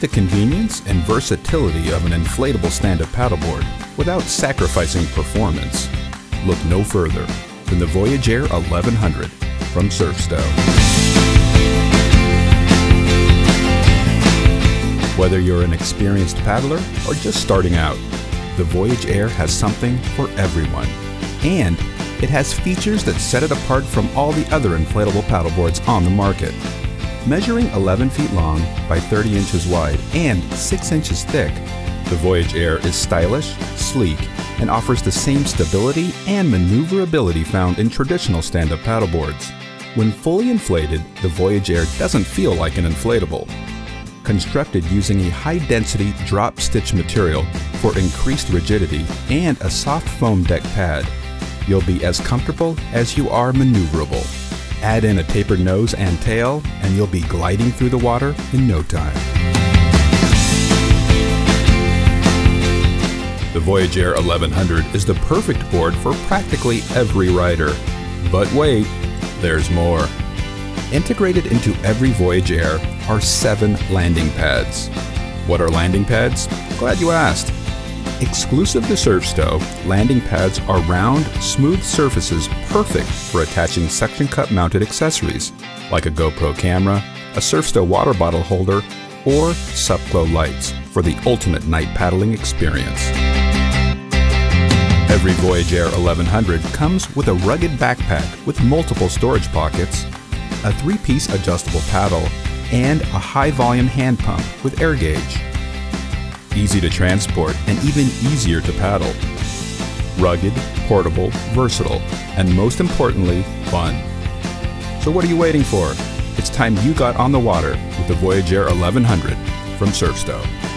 Meet the convenience and versatility of an inflatable stand-up paddleboard without sacrificing performance. Look no further than the VoyageAir 1100 from SurfStow. Whether you're an experienced paddler or just starting out, the VoyageAir has something for everyone. And it has features that set it apart from all the other inflatable paddleboards on the market. Measuring 11 feet long by 30 inches wide and 6 inches thick, the VoyageAir is stylish, sleek, and offers the same stability and maneuverability found in traditional stand-up paddleboards. When fully inflated, the VoyageAir doesn't feel like an inflatable. Constructed using a high-density drop-stitch material for increased rigidity and a soft foam deck pad, you'll be as comfortable as you are maneuverable. Add in a tapered nose and tail, and you'll be gliding through the water in no time. The VoyageAir 1100 is the perfect board for practically every rider. But wait, there's more. Integrated into every VoyageAir are 7 landing pads. What are landing pads? Glad you asked. Exclusive to SurfStow, landing pads are round, smooth surfaces perfect for attaching suction cup mounted accessories like a GoPro camera, a SurfStow water bottle holder, or SUPGLO lights for the ultimate night paddling experience. Every VoyageAir 1100 comes with a rugged backpack with multiple storage pockets, a 3-piece adjustable paddle, and a high-volume hand pump with air gauge. Easy to transport and even easier to paddle. Rugged, portable, versatile, and most importantly, fun. So what are you waiting for? It's time you got on the water with the VoyageAir 1100 from SurfStow.